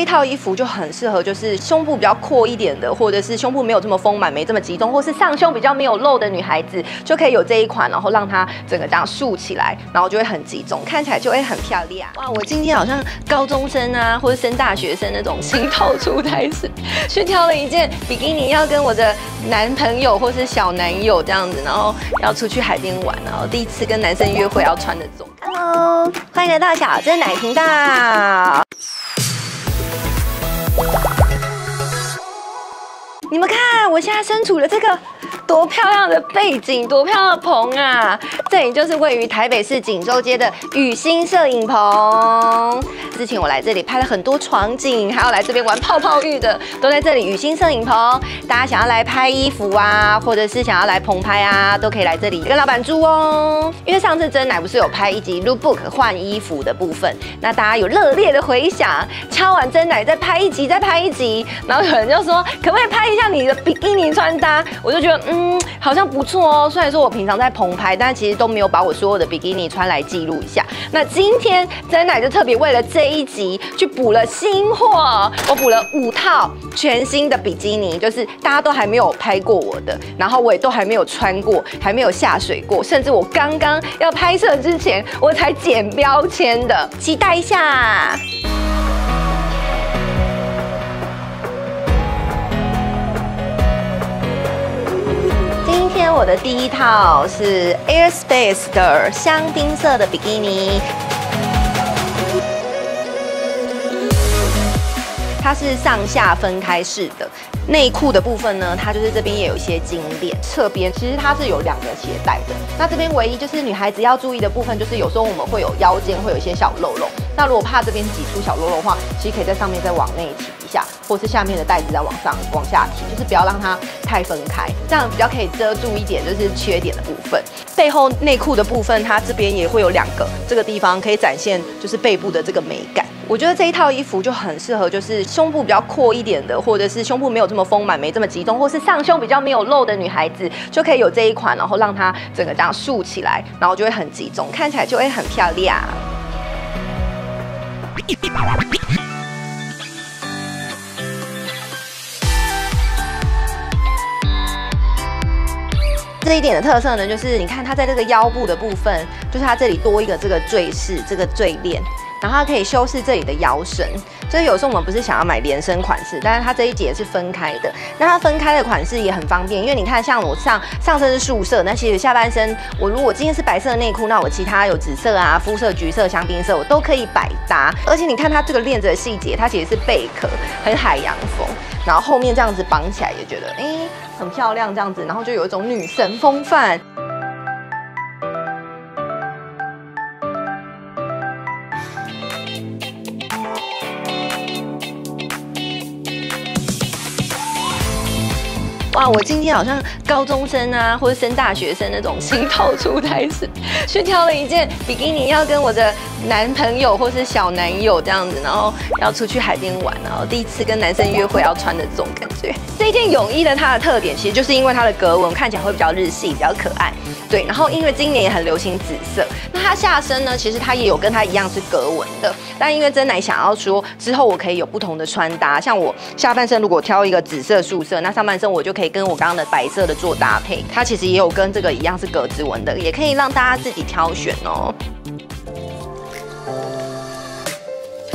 这套衣服就很适合，就是胸部比较阔一点的，或者是胸部没有这么丰满、没这么集中，或是上胸比较没有露的女孩子，就可以有这一款，然后让它整个这样竖起来，然后就会很集中，看起来就会很漂亮。哇，我今天好像高中生啊，或者升大学生那种情窦初开始，去挑了一件比基尼，要跟我的男朋友或是小男友这样子，然后要出去海边玩，然后第一次跟男生约会要穿的这种。Hello， 欢迎来到小珍奶频道。 你们看，我现在身处的这个多漂亮的背景，多漂亮的棚啊！这里就是位于台北市锦州街的雨欣摄影棚。之前我来这里拍了很多床景，还有来这边玩泡泡浴的，都在这里雨欣摄影棚。大家想要来拍衣服啊，或者是想要来棚拍啊，都可以来这里跟老板租哦。因为上次珍奶不是有拍一集 lookbook 换衣服的部分，那大家有热烈的回响，敲完珍奶再拍一集，然后有人就说可不可以拍一下 你的比基尼穿搭，我就觉得好像不错哦。虽然说我平常在棚拍，但其实都没有把我所有的比基尼穿来记录一下。那今天珍奶就特别为了这一集去补了新货，我补了5套全新的比基尼，就是大家都还没有拍过我的，然后我也都还没有穿过，还没有下水过，甚至我刚刚要拍摄之前我才剪标签的，期待一下。 今天我的第一套是 Airspace 的香槟色的比基尼，它是上下分开式的。内裤的部分呢，它就是这边也有一些金链，侧边其实它是有两个鞋带的。那这边唯一就是女孩子要注意的部分，就是有时候我们会有腰间会有一些小肉肉，那如果怕这边挤出小肉肉的话，其实可以在上面再往内挤。 或是下面的带子再往上、往下提，就是不要让它太分开，这样比较可以遮住一点，就是缺点的部分。背后内裤的部分，它这边也会有2个，这个地方可以展现就是背部的这个美感。我觉得这一套衣服就很适合，就是胸部比较阔一点的，或者是胸部没有这么丰满、没这么集中，或是上胸比较没有露的女孩子，就可以有这一款，然后让它整个这样竖起来，然后就会很集中，看起来就会很漂亮。 这一点的特色呢，就是你看它在这个腰部的部分，就是它这里多一个这个坠饰，这个坠链，然后它可以修饰这里的腰身。所以有时候我们不是想要买连身款式，但是它这一节是分开的。那它分开的款式也很方便，因为你看，像我上身是素色，那其实下半身我如果今天是白色的内裤，那我其他有紫色啊、肤色、橘色、香槟色，我都可以百搭。而且你看它这个链子的细节，它其实是贝壳，很海洋风，然后后面这样子绑起来也觉得很漂亮这样子，然后就有一种女神风范。 哇，我今天好像高中生啊，或者升大学生那种情窦初开始，去挑了一件比基尼，要跟我的男朋友或是小男友这样子，然后要出去海边玩，然后第一次跟男生约会要穿的这种感觉。这件泳衣呢，它的特点其实就是因为它的格纹看起来会比较日系，比较可爱。对，然后因为今年也很流行紫色，那它下身呢，其实它也有跟它一样是格纹的，但因为珍奶想要说之后我可以有不同的穿搭，像我下半身如果挑一个紫色素色，那上半身我就可以 跟我刚刚的白色的做搭配，它其实也有跟这个一样是格子纹的，也可以让大家自己挑选哦。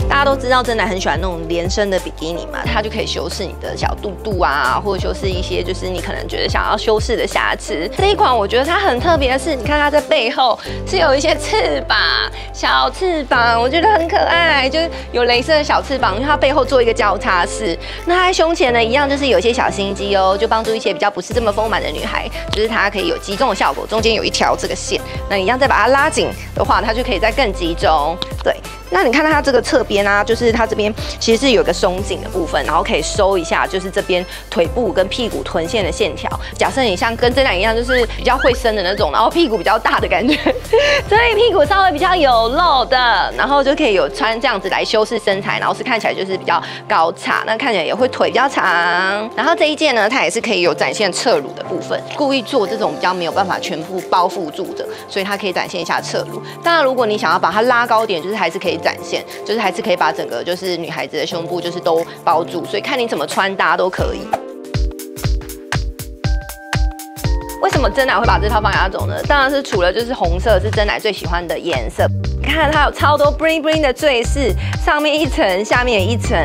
大家都知道，珍奶很喜欢那种连身的比基尼嘛，它就可以修饰你的小肚肚啊，或者修饰一些就是你可能觉得想要修饰的瑕疵。这一款我觉得它很特别的是，你看它在背后是有一些翅膀，小翅膀，我觉得很可爱，就是有蕾丝的小翅膀，因为它背后做一个交叉式。那它在胸前呢，一样就是有一些小心机哦，就帮助一些比较不是这么丰满的女孩，就是它可以有集中的效果，中间有一条这个线，那你一样再把它拉紧的话，它就可以再更集中。对，那你看到它这个侧边 啊，就是它这边其实是有一个松紧的部分，然后可以收一下，就是这边腿部跟屁股臀线的线条。假设你像跟珍奶一样，就是比较会伸的那种，然后屁股比较大的感觉，所以屁股稍微比较有肉的，然后就可以有穿这样子来修饰身材，然后是看起来就是比较高叉，那看起来也会腿比较长。然后这一件呢，它也是可以有展现侧乳的部分，故意做这种比较没有办法全部包覆住的，所以它可以展现一下侧乳。当然，如果你想要把它拉高点，就是还是可以展现，就是还是可以把整个就是女孩子的胸部就是都包住，所以看你怎么穿搭都可以。 为什么珍奶会把这套放给阿总呢？当然是除了就是红色是珍奶最喜欢的颜色，你看它有超多 bling bling 的坠饰，上面一层，下面也一层，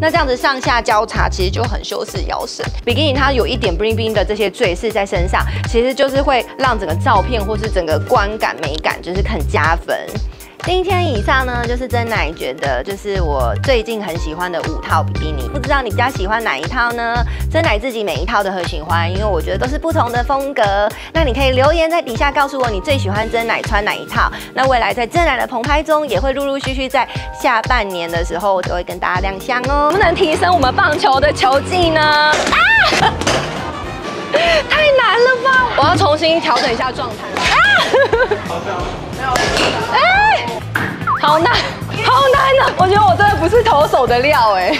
那这样子上下交叉其实就很修饰腰身。比基尼它有一点 bling bling 的这些坠饰在身上，其实就是会让整个照片或是整个观感美感就是很加分。 今天以上呢，就是珍奶觉得就是我最近很喜欢的5套比基尼，不知道你比较喜欢哪一套呢？珍奶自己每一套都很喜欢，因为我觉得都是不同的风格。那你可以留言在底下告诉我你最喜欢珍奶穿哪一套。那未来在珍奶的棚拍中，也会陆陆续续在下半年的时候都会跟大家亮相哦。能不能提升我们棒球的球技呢？啊！太难了吧！我要重新调整一下状态。啊！ 好难，好难啊！我觉得我真的不是投手的料哎。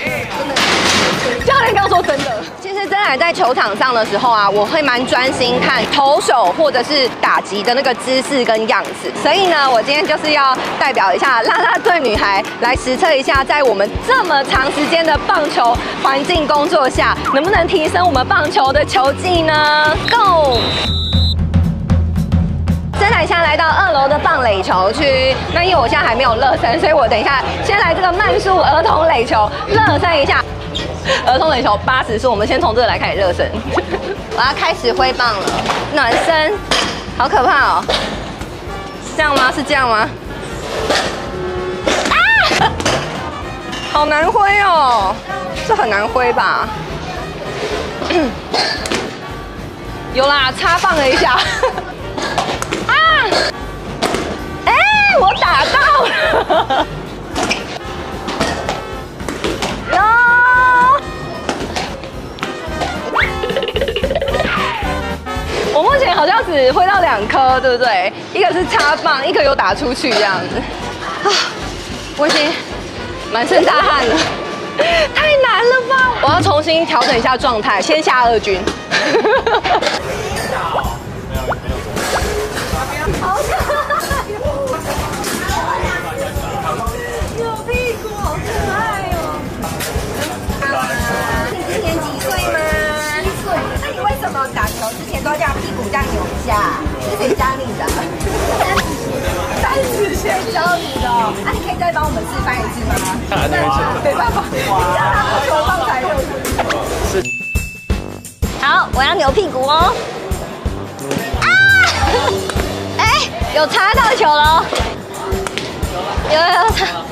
教练刚说真的，其实珍奶在球场上的时候啊，我会蛮专心看投手或者是打击的那个姿势跟样子。所以呢，我今天就是要代表一下啦啦队女孩来实测一下，在我们这么长时间的棒球环境工作下，能不能提升我们棒球的球技呢 ？Go！ 珍奶现在来到2楼的棒垒球区，那因为我现在还没有热身，所以我等一下先来这个慢速儿童垒球热身一下。儿童垒球80速，我们先从这个来开始热身。我要开始挥棒了，暖身，好可怕哦！是这样吗？是这样吗？啊！好难挥哦，这很难挥吧？有啦，插棒了一下。 我打到了！我目前好像只挥到2颗，对不对？一个是插棒，一个有打出去这样子。啊，我已经满身大汗了，太难了吧！我要重新调整一下状态，先下2军。 都这样屁股这样扭一下，是谁教你的？30谁教你的？啊，你可以再帮我们示范一次吗？没办法，你让他把球放才有。是。好，我要扭屁股哦。啊！哎，有插到球了。有插。